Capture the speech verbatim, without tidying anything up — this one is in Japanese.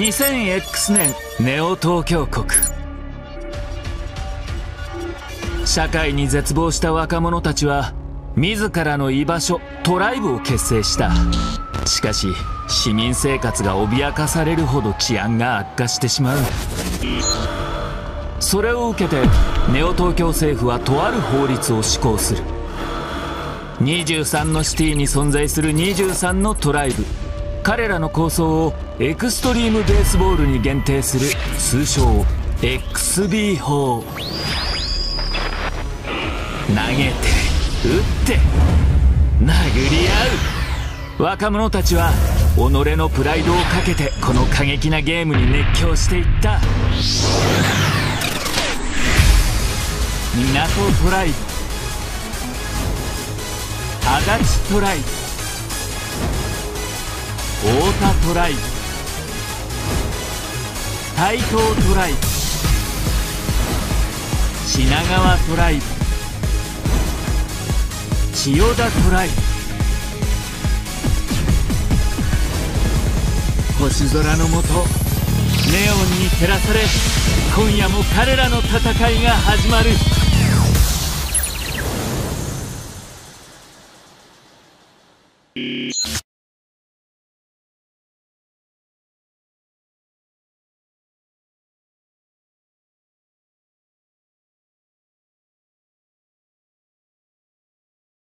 にせんエックスねんネオ東京国、社会に絶望した若者たちは自らの居場所トライブを結成した。しかし市民生活が脅かされるほど治安が悪化してしまう。それを受けてネオ東京政府はとある法律を施行する。にじゅうさんのシティに存在するにじゅうさんのトライブ、彼らの構想をエクストリームベースボールに限定する、通称 エックスビー 法。投げて打って殴り合う若者たちは己のプライドをかけてこの過激なゲームに熱狂していった。港トライ、足立トライ、太田トライ、台東トライ、品川トライ、千代田トライ。星空の下、ネオンに照らされ、今夜も彼らの戦いが始まる。